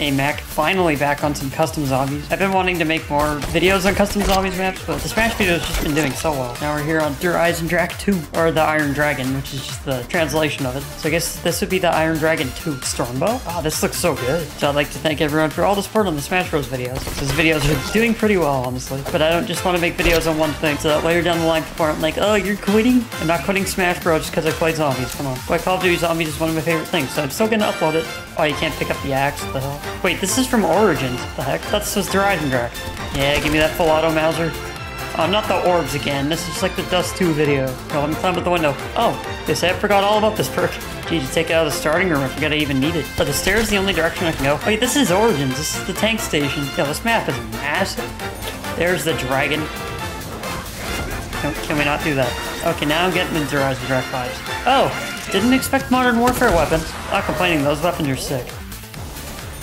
a mech. Finally back on some custom zombies. I've been wanting to make more videos on custom zombies maps, but the Smash video has just been doing so well. Now we're here on Der Eisendrache 2, or the Iron Dragon, which is just the translation of it. So I guess this would be the Iron Dragon 2 Stormbow. Oh, this looks so good. So I'd like to thank everyone for all the support on the Smash Bros videos. Those videos are doing pretty well, honestly. But I don't just want to make videos on one thing, so that later down the line people aren't like, oh, you're quitting? I'm not quitting Smash Bros just because I played zombies. Come on. Well, Call of Duty Zombies is one of my favorite things, so I'm still gonna upload it. Oh, you can't pick up the axe, what the hell? Wait, this is from Origins. The heck? That's just Der Eisendrache. Yeah, give me that full auto Mauser. Not the orbs again. This is just like the Dust 2 video. No, let me climb up the window. Oh, they say I forgot all about this perk. Geez, you take it out of the starting room. I forgot I even need it. But the stairs is the only direction I can go. Wait, this is Origins. This is the tank station. Yo, this map is massive. There's the dragon. Can we not do that? Okay, now I'm getting into Rise of Dark 5s. Oh, didn't expect Modern Warfare weapons. Not complaining, those weapons are sick.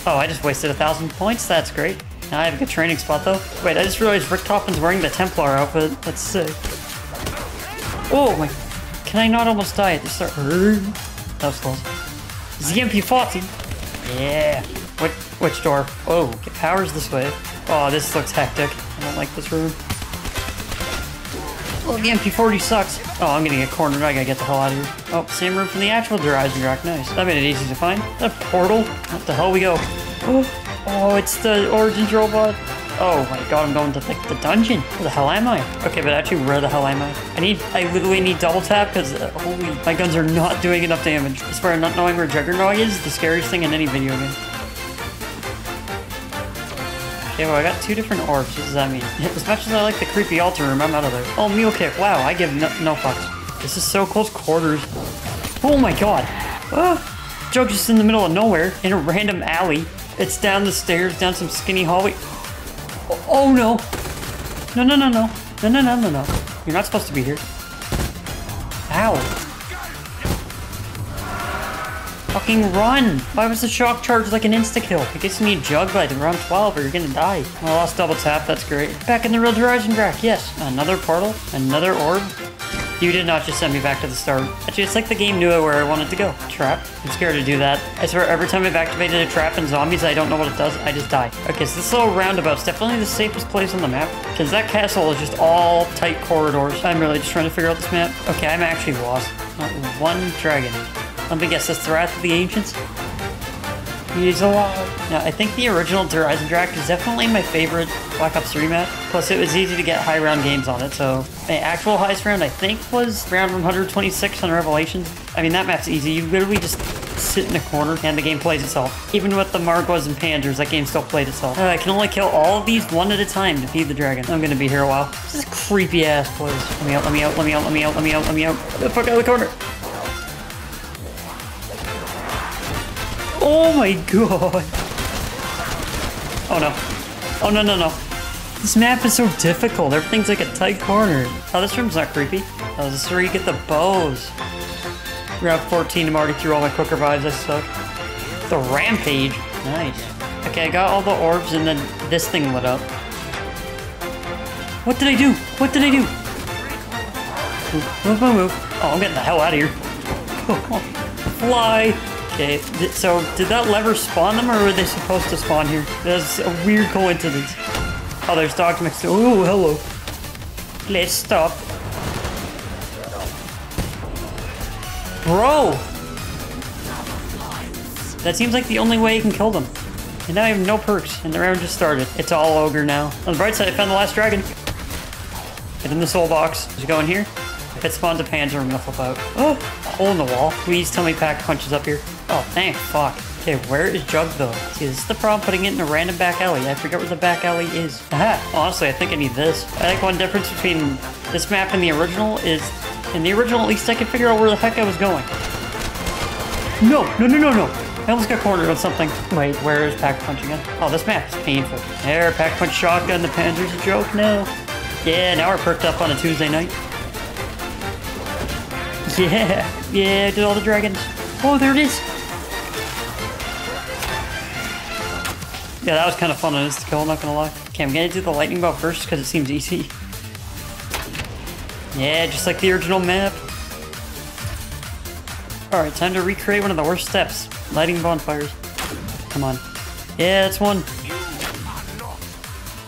Oh, I just wasted 1,000 points. That's great. Now I have a good training spot, though. Wait, I just realized Rick Toppin's wearing the Templar outfit. That's sick. Oh my... Can I not almost die at the start? That was close. ZMP40! Yeah! Which door? Oh, it powers this way. Oh, this looks hectic. I don't like this room. Well, the MP40 sucks. Oh, I'm gonna get cornered. I gotta get the hell out of here. Oh, same room from the actual Der Eisendrache. Nice. That made it easy to find. That portal? What the hell we go? Oh, it's the Origins robot. Oh my god, I'm going to like the dungeon. Where the hell am I? Okay, but actually, where the hell am I? I literally need double tap because holy, my guns are not doing enough damage. I swear, not knowing where Juggernaut is, the scariest thing in any video game. Okay, well, I got two different orbs. What does that mean? As much as I like the creepy altar room, I'm out of there. Oh, Mule Kick. Wow, I give no fucks. This is so close quarters. Oh my god. Ah, joke just in the middle of nowhere in a random alley. It's down the stairs, down some skinny hallway. Oh no! No, no, no, no. No, no, no, no, no. You're not supposed to be here. Ow. Fucking run! Why was the shock charge like an insta-kill? I guess you need Jug by round 12 or you're gonna die. I lost double tap, that's great. Back in the real Der Eisendrache, yes. Another portal, another orb. You did not just send me back to the start. Actually, it's like the game knew where I wanted to go. Trap. I'm scared to do that. I swear, every time I've activated a trap in zombies, I don't know what it does. I just die. Okay, so this little roundabout's definitely the safest place on the map, because that castle is just all tight corridors. I'm really just trying to figure out this map. Okay, I'm actually lost. Not one dragon. Let me guess, that's the Wrath of the Ancients? He's alive. Now, I think the original Der Eisendrache is definitely my favorite Black Ops 3 map. Plus, it was easy to get high round games on it, so... My actual highest round, I think, was round 126 on Revelations. I mean, that map's easy. You literally just sit in a corner and the game plays itself. Even with the Margwas and Panzers, that game still played itself. I can only kill all of these one at a time to feed the dragon. I'm gonna be here a while. This is a creepy ass place. Let me out, let me out, let me out, let me out, let me out, let me out. Get the fuck out of the corner! Oh my god! Oh no. Oh no no no. This map is so difficult. Everything's like a tight corner. Oh, this room's not creepy. Oh, this is where you get the bows. Round 14, I'm already through all my quick revives, I suck. The rampage. Nice. Okay, I got all the orbs and then this thing lit up. What did I do? What did I do? Move, move, move, move. Oh, I'm getting the hell out of here. Fly! Okay, so did that lever spawn them or were they supposed to spawn here? That's a weird coincidence. Oh, there's dogs mixed. Oh, hello. Let's stop. Bro! That seems like the only way you can kill them. And now I have no perks, and the round just started. It's all ogre now. On the bright side, I found the last dragon. Get in the soul box. Just go in here. If it spawns a Panzer, I'm gonna flip out. Oh, hole in the wall. Please tell me Pack-a-Punch is up here. Oh, thank fuck. Okay, where is Jug though? See, this is the problem putting it in a random back alley. I forget where the back alley is. Aha! Honestly, I think I need this. I think one difference between this map and the original is... In the original, at least I could figure out where the heck I was going. No! No, no, no, no! I almost got cornered on something. Wait, where is Pack-a-Punch again? Oh, this map is painful. There, Pack-a-Punch shotgun, the Panzer's a joke now. Yeah, now we're perked up on a Tuesday night. Yeah! Yeah, I did all the dragons. Oh, there it is! Yeah, that was kind of fun on this kill, not gonna lie. Okay, I'm gonna do the lightning bolt first because it seems easy. Yeah, just like the original map. Alright, time to recreate one of the worst steps. Lighting bonfires. Come on. Yeah, that's one.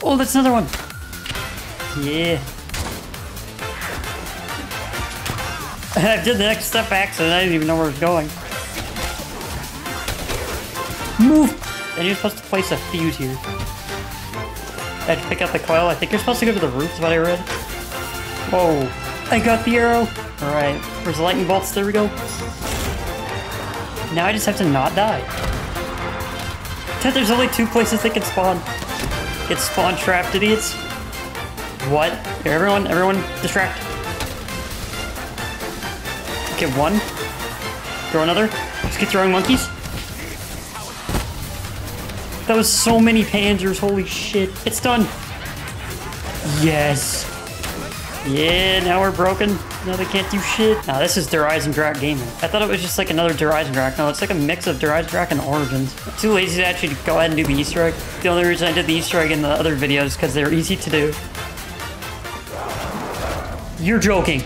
Oh, that's another one. Yeah. I did the next step accident. I didn't even know where it was going. Move! And you're supposed to place a fuse here. I had to pick up the coil. I think you're supposed to go to the roof, is what I read. Whoa. I got the arrow. Alright. Where's the lightning bolts? There we go. Now I just have to not die. There's only two places they can spawn. Get spawn-trapped, idiots. What? Here, everyone, distract. Get one. Throw another. Let's get throwing monkeys. That was so many Panzers, holy shit. It's done. Yes. Yeah, now we're broken. Now they can't do shit. Now this is Der Eisendrache Gaming. I thought it was just like another Der Eisendrache. No, it's like a mix of Der Eisendrache and Origins. I'm too lazy to actually go ahead and do the Easter egg. The only reason I did the Easter egg in the other videos is because they're easy to do. You're joking.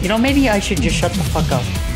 You know, maybe I should just shut the fuck up.